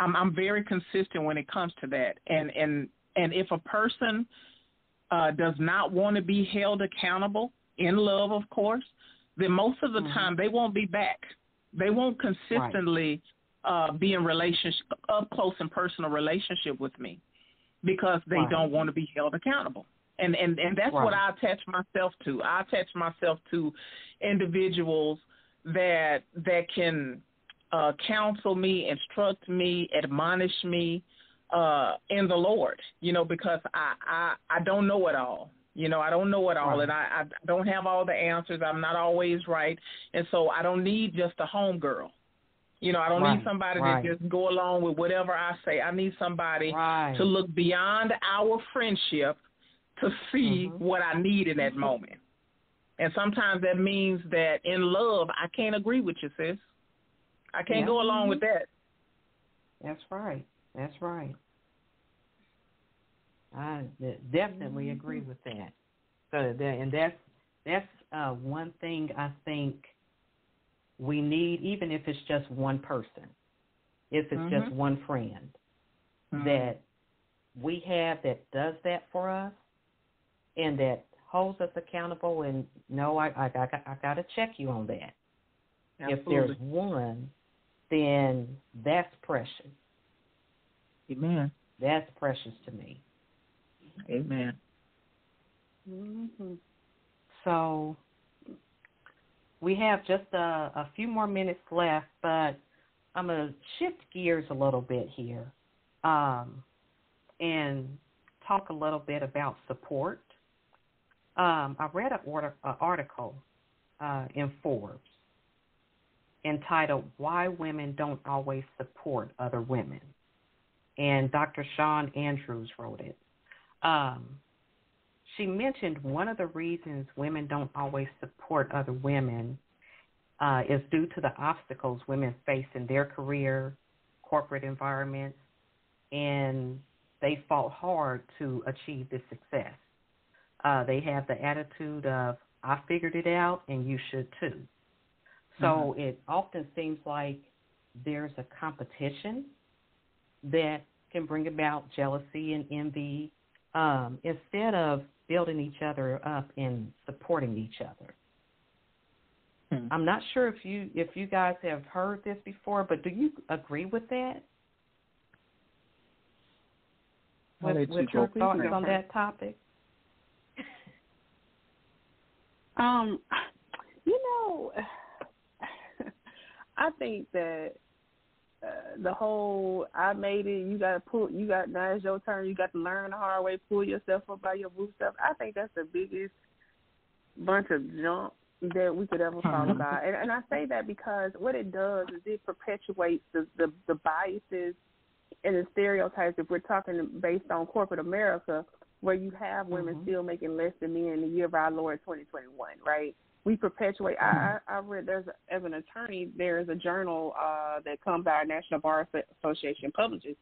I'm very consistent when it comes to that. And if a person does not want to be held accountable, in love, of course, then most of the time they won't be back. They won't consistently be in relationship, up close and personal relationship with me, because they don't want to be held accountable. And that's what I attach myself to. I attach myself to individuals that can counsel me, instruct me, admonish me in the Lord, you know, because I don't know it all. You know, I don't know it all, and I don't have all the answers. I'm not always right, and so I don't need just a homegirl. You know, I don't need somebody to just go along with whatever I say. I need somebody to look beyond our friendship to see what I need in that moment. And sometimes that means that in love, I can't agree with you, sis. I can't go along with that. That's right. That's right. I definitely agree with that. So, and that's one thing I think we need, even if it's just one person, if it's just one friend that we have that does that for us and that holds us accountable. And no, I got to check you on that. Absolutely. If there's one, then that's precious. Amen. That's precious to me. Amen. So we have just a few more minutes left, but I'm going to shift gears a little bit here and talk a little bit about support. I read an article in Forbes entitled "Why Women Don't Always Support Other Women," and Dr. Sean Andrews wrote it. She mentioned one of the reasons women don't always support other women is due to the obstacles women face in their career, corporate environments, and they fought hard to achieve this success. They have the attitude of, I figured it out and you should too. So it often seems like there's a competition that can bring about jealousy and envy, instead of building each other up and supporting each other. I'm not sure if you guys have heard this before, but do you agree with that? With your thoughts on that topic? You know, I think that the whole I made it, now it's your turn, you got to learn the hard way, pull yourself up by your bootstraps. I think that's the biggest bunch of junk that we could ever talk about. And I say that because what it does is it perpetuates the biases and the stereotypes, if we're talking based on corporate America, where you have women still making less than men in the year of our Lord 2021, right? We perpetuate. I read as an attorney, there's a journal that comes out, National Bar Association publishes,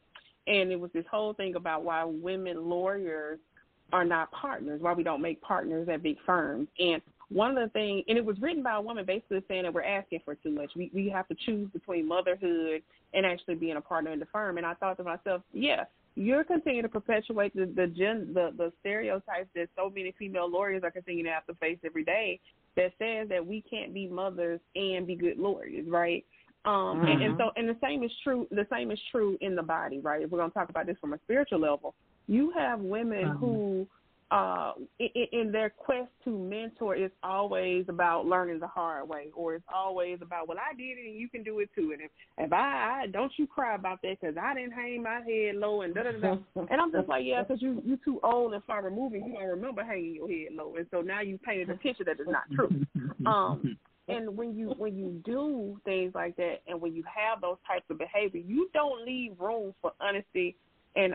and it was this whole thing about why women lawyers are not partners, why we don't make partners at big firms. And one of the things, and it was written by a woman basically saying that we're asking for too much. We have to choose between motherhood and actually being a partner in the firm. And I thought to myself, yeah, you're continuing to perpetuate the stereotypes that so many female lawyers are continuing to have to face every day that says that we can't be mothers and be good lawyers, right? And the same is true in the body, right? If we're going to talk about this from a spiritual level, you have women who in their quest to mentor, it's always about learning the hard way, or it's always about, well, I did it and you can do it too. And if I don't you cry about that because I didn't hang my head low and da-da-da-da. And I'm just like, yeah, because you too old and far removed and you don't remember hanging your head low. And so now you painted a picture that is not true. And when you do things like that and when you have those types of behavior, you don't leave room for honesty and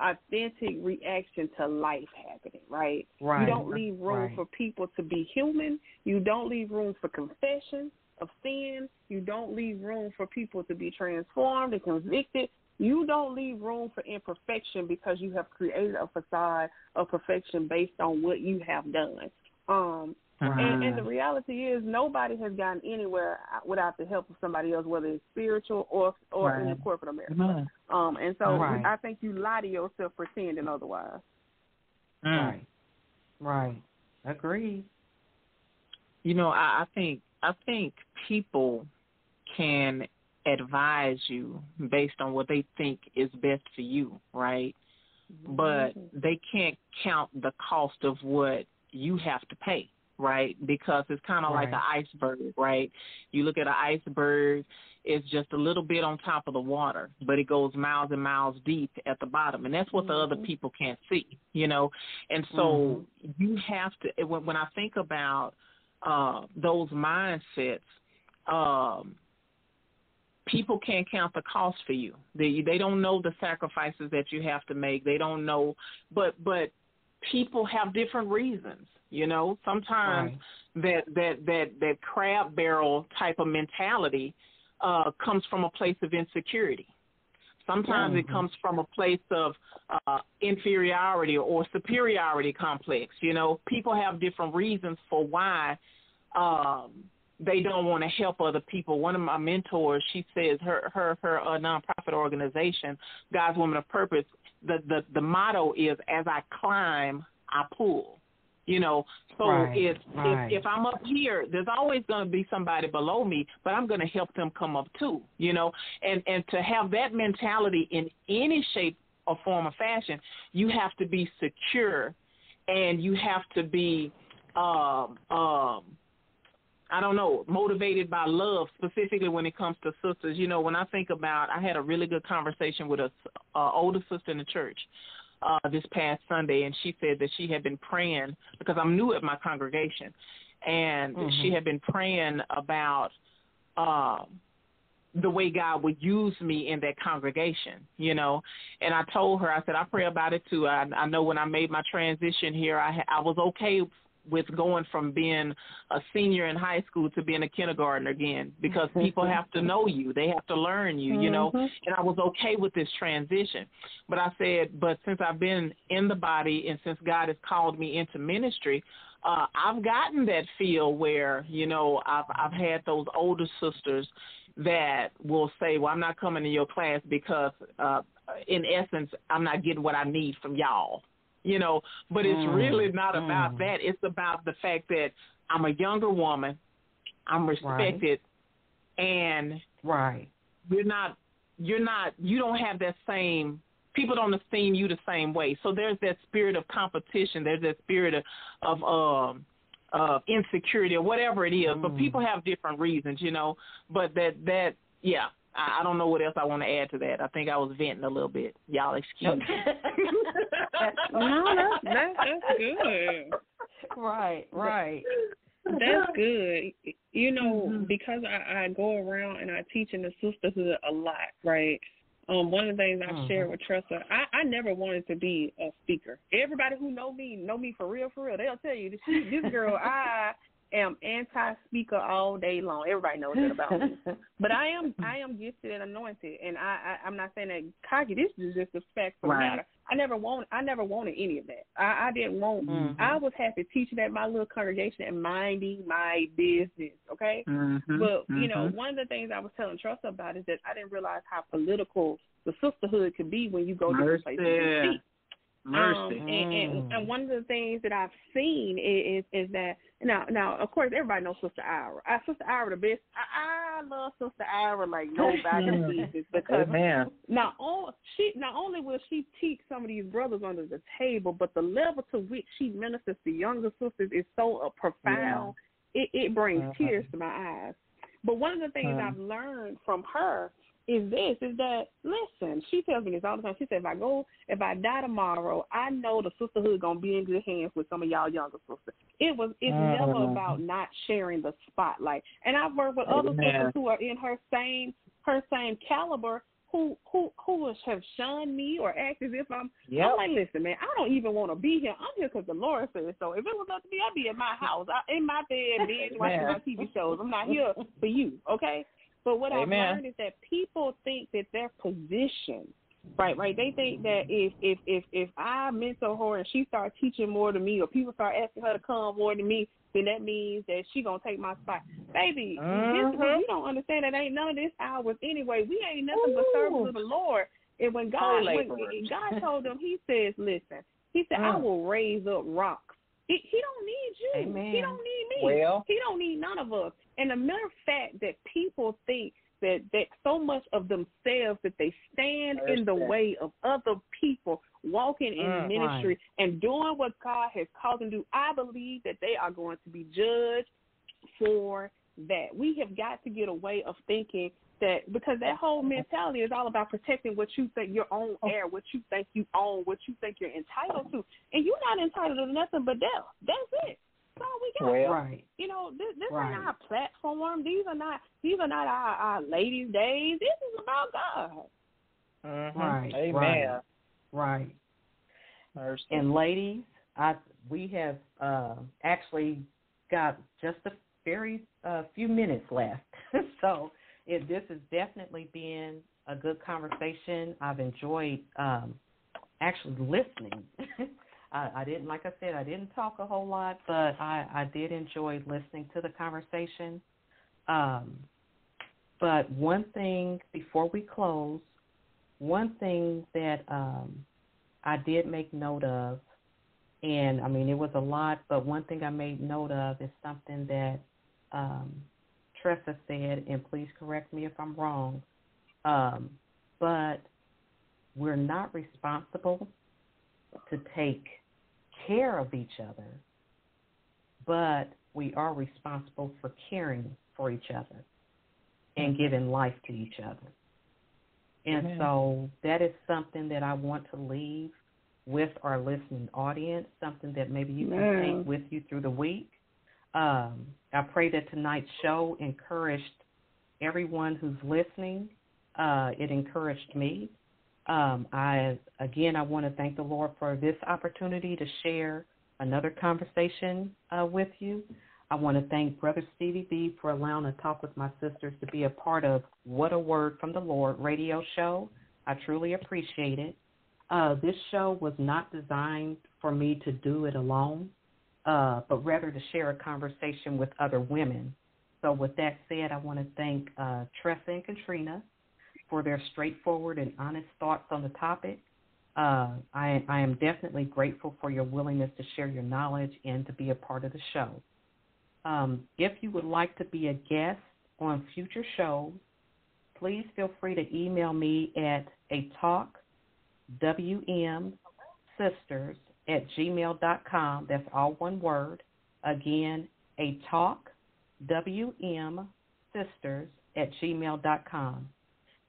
authentic reaction to life happening, right? You don't leave room for people to be human. You don't leave room for confession of sin. You don't leave room for people to be transformed and convicted. You don't leave room for imperfection because you have created a facade of perfection based on what you have done. And the reality is nobody has gotten anywhere without the help of somebody else, whether it's spiritual or in corporate America. And so I think you lie to yourself pretending otherwise. Right. Agreed. You know, I think people can advise you based on what they think is best for you, right? Mm-hmm. But they can't count the cost of what you have to pay. Right, because it's kind of like an iceberg, right? You look at an iceberg, it's just a little bit on top of the water, but it goes miles and miles deep at the bottom, and that's what the other people can't see, you know? And so you have to, when I think about those mindsets, people can't count the cost for you. They don't know the sacrifices that you have to make. They don't know, but people have different reasons. You know, sometimes that crab barrel type of mentality comes from a place of insecurity. Sometimes it comes from a place of inferiority or superiority complex. You know, people have different reasons for why they don't want to help other people. One of my mentors, she says her nonprofit organization, God's Woman of Purpose, the motto is, as I climb, I pull. You know, so if I'm up here, there's always going to be somebody below me, but I'm going to help them come up too, you know. And to have that mentality in any shape or form or fashion, you have to be secure and you have to be, motivated by love, specifically when it comes to sisters. You know, when I think about, I had a really good conversation with an older sister in the church this past Sunday, and she said that she had been praying, because I'm new at my congregation, and she had been praying about the way God would use me in that congregation, you know. And I told her, I said, I pray about it too. I know when I made my transition here, I was okay with going from being a senior in high school to being a kindergarten again, because people have to know you. They have to learn you, you know, and I was okay with this transition. But I said, but since I've been in the body and since God has called me into ministry, I've gotten that feel where, you know, I've had those older sisters that will say, well, I'm not coming to your class because in essence, I'm not getting what I need from y'all. You know, but it's really not about that. It's about the fact that I'm a younger woman, I'm respected, and you don't have that same, people don't esteem you the same way. So there's that spirit of competition, there's that spirit of insecurity or whatever it is. But people have different reasons, you know. But I don't know what else I want to add to that. I think I was venting a little bit. Y'all excuse me. No, that's good. Right. That's good. You know, because I go around and I teach in the sisterhood a lot, right? One of the things I've shared with Tressa, I never wanted to be a speaker. Everybody who know me for real, for real. They'll tell you, this girl, am anti-speaker all day long. Everybody knows that about me. But I am gifted and anointed, and I'm not saying that cocky. This is just the fact of the matter. I never wanted any of that. I didn't want. Mm-hmm. I was happy teaching at my little congregation and minding my business. Okay, mm-hmm. But you know, one of the things I was telling Tressa about is that I didn't realize how political the sisterhood could be when you go to places and speak. Mercy. And one of the things that I've seen is that now of course everybody knows Sister Ira. Sister Ira the best. I love Sister Ira like nobody sees this because not only will she teach some of these brothers under the table, but the level to which she ministers to younger sisters is so profound. Yeah. It brings tears to my eyes. But one of the things I've learned from her is that, listen, she tells me this all the time. She said, if I die tomorrow, I know the sisterhood going to be in good hands with some of y'all younger sisters. It's never about not sharing the spotlight. And I've worked with other sisters who are in her same caliber who have shunned me or act as if I'm like, listen, man, I don't even want to be here. I'm here because the Lord says so. If it was up to me, I'd be in my house, in my bed, watching my TV shows. I'm not here for you, okay? But what I've learned is that people think that their position, right, they think that if I mentor her and she starts teaching more to me or people start asking her to come more to me, then that means that she's going to take my spot. Baby, you don't understand that ain't none of this ours anyway. We ain't nothing but servants of the Lord. And when God told them, he says, listen, he said, I will raise up rocks. He don't need you. Amen. He don't need me. Well, he don't need none of us. And the mere fact that people think that so much of themselves that they stand in the way of other people walking in ministry and doing what God has called them to do, I believe that they are going to be judged for that. We have got to get away of thinking that, because that whole mentality is all about protecting what you think your own air, what you think you own, what you think you're entitled to. And you're not entitled to nothing but death. That's it. That's all we got. You know, this ain't our platform. These are not our ladies' days. This is about God. Mm-hmm. Right. Amen. Right. And ladies, we have actually got just a very few minutes left. So this has definitely been a good conversation. I've enjoyed actually listening. I didn't, like I said, I didn't talk a whole lot, but I did enjoy listening to the conversation. But one thing before we close, one thing that I did make note of, and I mean it was a lot, but one thing I made note of is something that Tressa said, and please correct me if I'm wrong, but we're not responsible to take care of each other, but we are responsible for caring for each other and giving life to each other. And so that is something that I want to leave with our listening audience, something that maybe you can take with you through the week. I pray that tonight's show encouraged everyone who's listening. It encouraged me. I want to thank the Lord for this opportunity to share another conversation with you. I want to thank Brother Stevie B for allowing to talk with my sisters to be a part of What a Word from the Lord radio show. I truly appreciate it. This show was not designed for me to do it alone, but rather to share a conversation with other women. So with that said, I want to thank Tressa and Katrina for their straightforward and honest thoughts on the topic. I am definitely grateful for your willingness to share your knowledge and to be a part of the show. If you would like to be a guest on future shows, please feel free to email me at atalkwmsisters@gmail.com. That's all one word. Again, atalkwmsisters@gmail.com.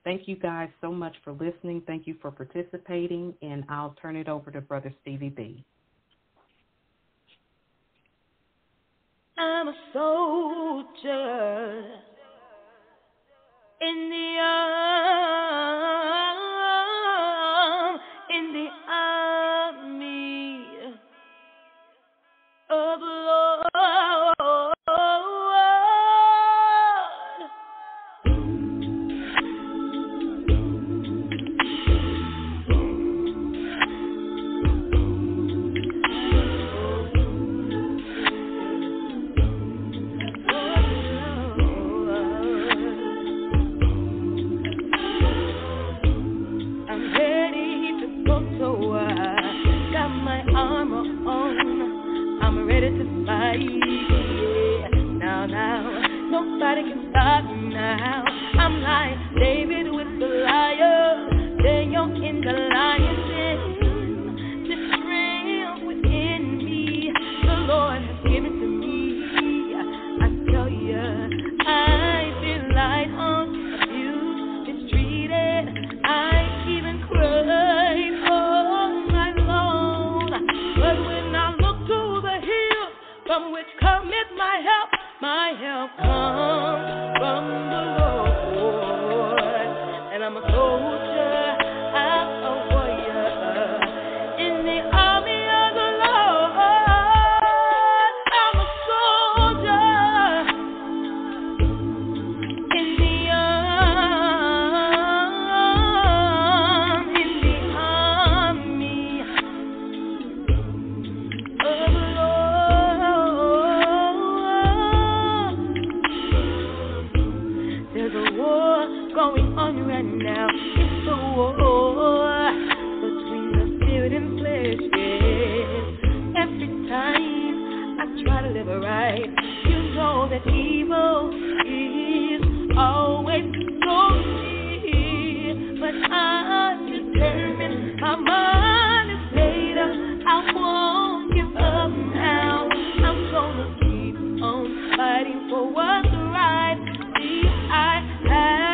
Thank you guys so much for listening. Thank you for participating, and I'll turn it over to Brother Stevie B. I'm a soldier in the army of the Lord. nobody can stop me now. I'm like David with the lion, the yoke in the lion's den. The strength within me, the Lord has given to me. I tell you, I relied on you, mistreated. I even cried all night long. But when I look to the hill from which cometh my help, my help comes from the Lord, and I'm a soldier, I'm a warrior, in the army of the Lord. I'm a soldier, in the army of the Lord. Going on right now, it's a war between the spirit and flesh, yes. Every time I try to live right, you know that evil is always so near. But I'm determined, my mind is made up, I won't give up now. I'm gonna keep on fighting for what's right. See, I have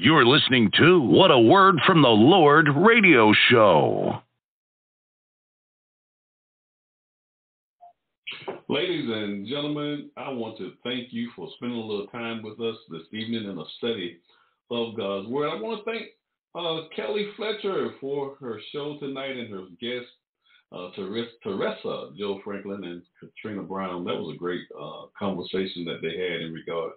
You're listening to What a Word from the Lord radio show. Ladies and gentlemen, I want to thank you for spending a little time with us this evening in a study of God's Word. I want to thank Kelli Fetcher for her show tonight and her guests, Tressa Jo Franklin and Katrina Brown. That was a great conversation that they had in regards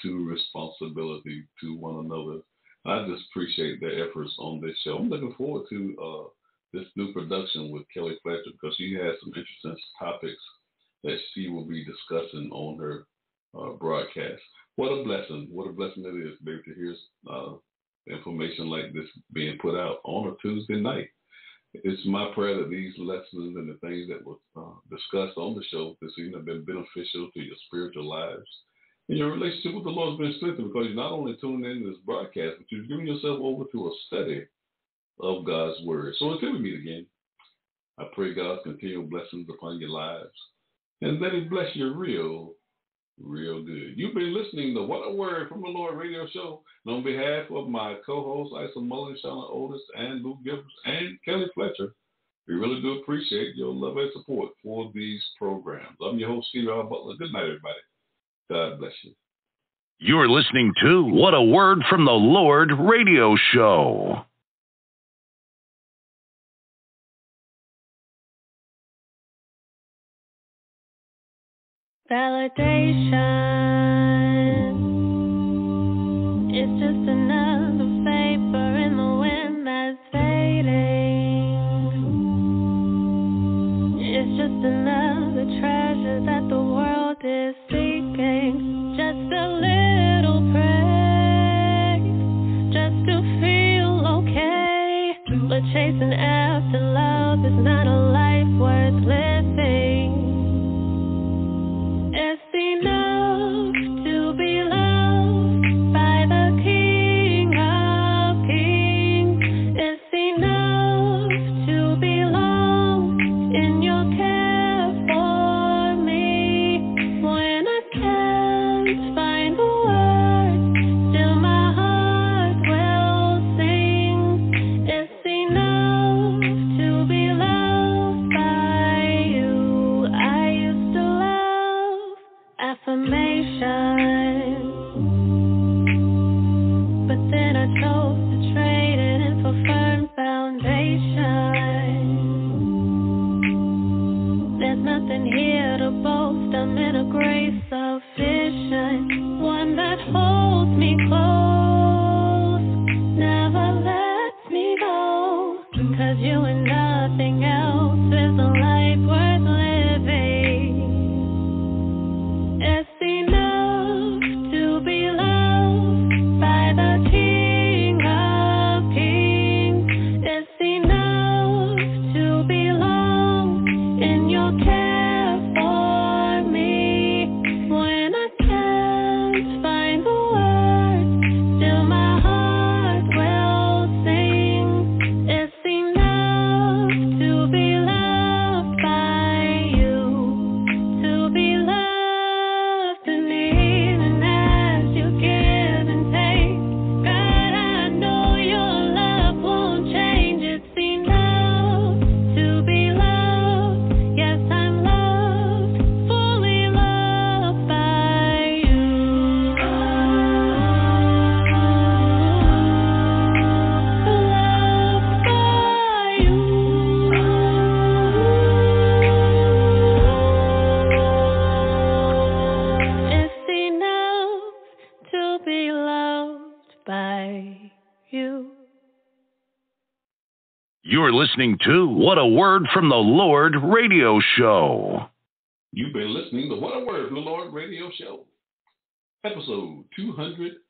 to responsibility to one another. I just appreciate their efforts on this show. I'm looking forward to this new production with Kelli Fletcher because she has some interesting topics that she will be discussing on her broadcast. What a blessing. What a blessing it is, baby, to hear information like this being put out on a Tuesday night. It's my prayer that these lessons and the things that were discussed on the show this evening have been beneficial to your spiritual lives. And your relationship with the Lord has been strengthened because you're not only tuning into this broadcast, but you're giving yourself over to a study of God's Word. So until we meet again, I pray God's continual blessings upon your lives and that He bless you real, real good. You've been listening to What a Word from the Lord radio show. And on behalf of my co-hosts, Isa Mullins, Shana Otis, and Luke Gibbs, and Kelli Fetcher, we really do appreciate your love and support for these programs. I'm your host, Stevie R. Butler. Good night, everybody. God bless you. You're listening to What a Word from the Lord radio show. Validation is just another vapor in the wind that's fading. It's just another treasure that the world is seeking. Just a little praise, just to feel okay. But chasing after love is not a life worth living. Enough to be loved by the King of Kings. It's enough to belong in your care for me. When I can't find the words, still my heart will sing. It's enough to be loved by you. I used to love affirmation, but then I chose to trade it in for firm foundation. There's nothing here to boast, I'm in a grace sufficient, one that holds me close, never lets me go, 'cause you and nothing else is a life worth living. It's enough to be loved by the King of Kings. It's enough to belong in your care for me. When I can't find the words, still my heart will sing. It's enough to be loved by you, to be loved and even as you give and take. God, I know your love won't change. It's enough to be loved. Yes, I'm loved, fully loved by you. Loved by you. It's enough to be loved by you. You're listening to What a Word from the Lord radio show. You've been listening to What a Word from the Lord radio show, episode 211.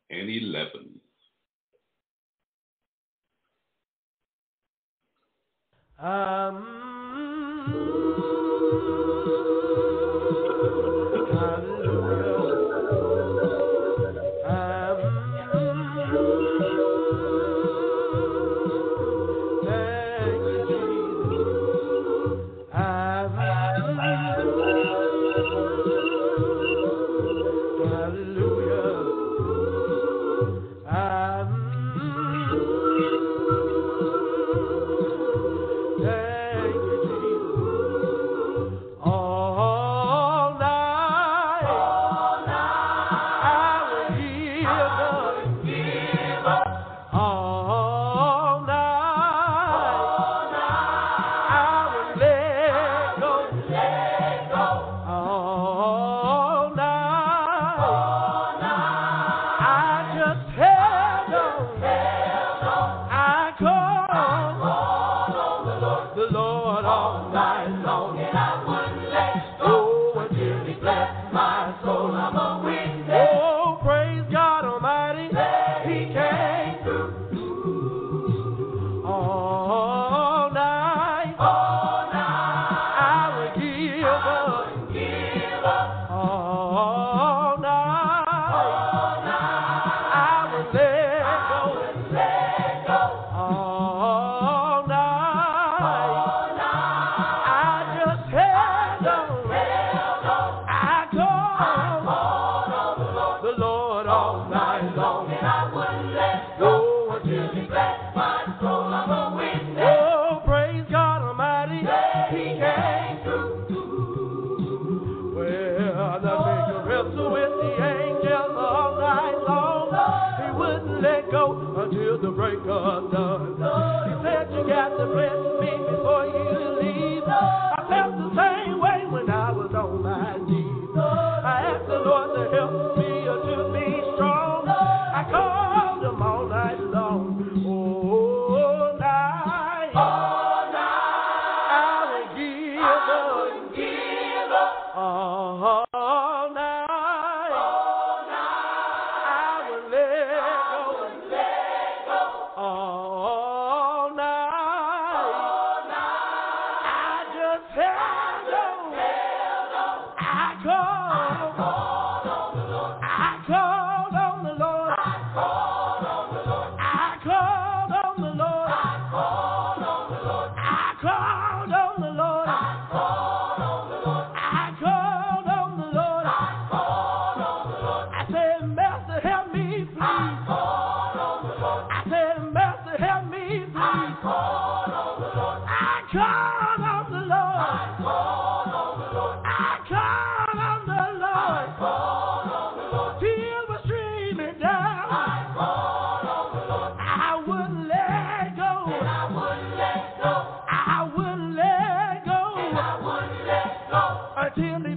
The Lord all night long, and I wouldn't let go. Till